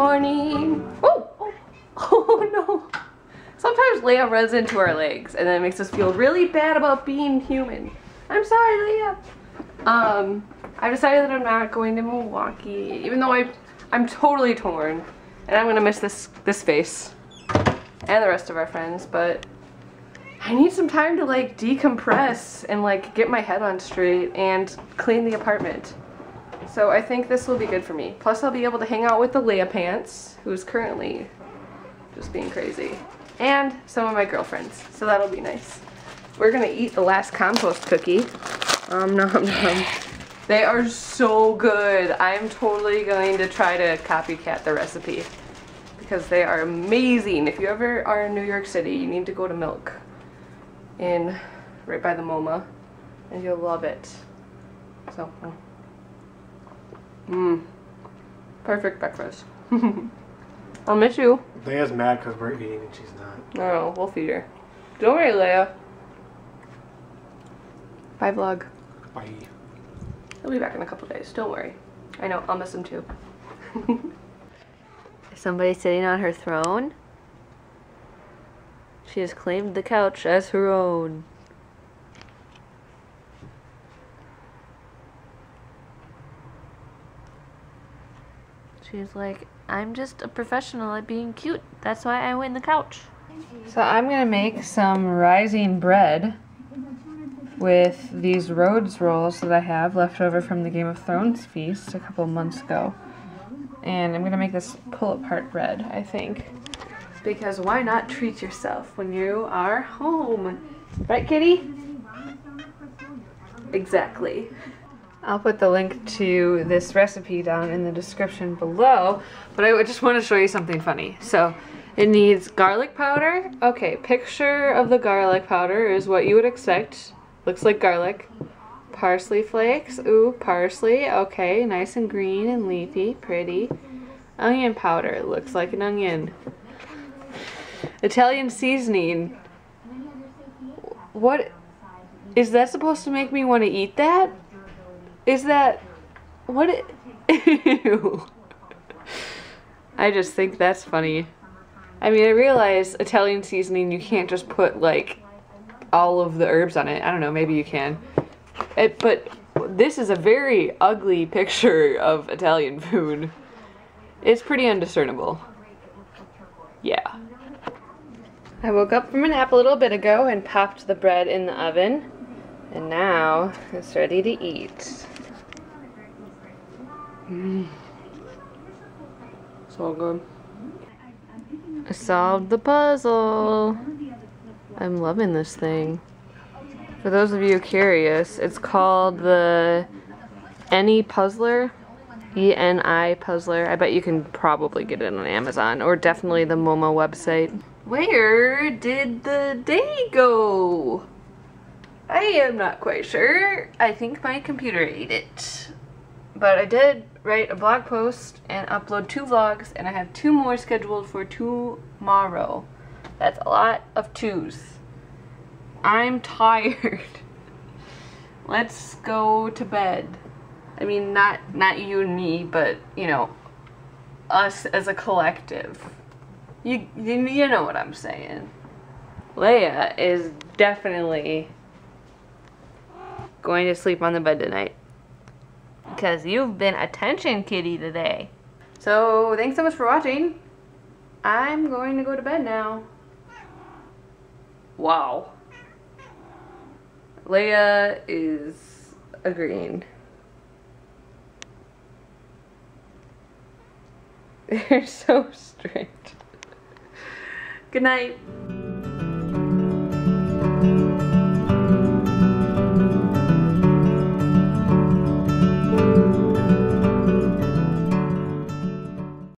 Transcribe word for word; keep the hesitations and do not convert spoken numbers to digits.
morning. Oh, oh, oh no. Sometimes Leia runs into our legs and then it makes us feel really bad about being human. I'm sorry, Leia. Um, I've decided that I'm not going to Milwaukee, even though I, I'm totally torn. And I'm gonna miss this, this face and the rest of our friends, but I need some time to like decompress and like get my head on straight and clean the apartment. So I think this will be good for me. Plus I'll be able to hang out with the Leia Pants, who's currently just being crazy, and some of my girlfriends, so that'll be nice. We're gonna eat the last compost cookie. Um, nom nom. They are so good. I'm totally going to try to copycat the recipe because they are amazing. If you ever are in New York City, you need to go to Milk in right by the MoMA and you'll love it. So, mmm, perfect breakfast. I'll miss you. Leia's mad because we're eating and she's not. No, we'll feed her. Don't worry, Leia. Bye, vlog. Bye. He'll be back in a couple days, don't worry. I know, I'll miss him too. Somebody sitting on her throne? She has claimed the couch as her own. She's like, I'm just a professional at being cute. That's why I win the couch. So I'm gonna make some rising bread with these Rhodes rolls that I have left over from the Game of Thrones feast a couple months ago. And I'm gonna make this pull apart bread, I think. Because why not treat yourself when you are home? Right, kitty? Exactly. I'll put the link to this recipe down in the description below, but I just want to show you something funny. So, it needs garlic powder. Okay, picture of the garlic powder is what you would expect. Looks like garlic. Parsley flakes. Ooh, parsley. Okay, nice and green and leafy. Pretty. Onion powder. Looks like an onion. Italian seasoning. What? Is that supposed to make me want to eat that? Is that... What? Ew. I just think that's funny. I mean, I realize Italian seasoning, you can't just put like all of the herbs on it. I don't know, maybe you can. It, but this is a very ugly picture of Italian food. It's pretty undiscernible. Yeah. I woke up from a nap a little bit ago and popped the bread in the oven. And now it's ready to eat. Mm. So good. I solved the puzzle. I'm loving this thing. For those of you curious, it's called the Any Puzzler, E N I Puzzler. I bet you can probably get it on Amazon or definitely the MoMA website. Where did the day go? I am not quite sure. I think my computer ate it. But I did write a blog post and upload two vlogs, and I have two more scheduled for tomorrow. That's a lot of twos. I'm tired. Let's go to bed. I mean, not not you and me, but you know, us as a collective. You you, you know what I'm saying. Leia is definitely going to sleep on the bed tonight. Because you've been attention kitty today. So thanks so much for watching. I'm going to go to bed now. Wow. Leia is agreeing. They're so strange. Good night.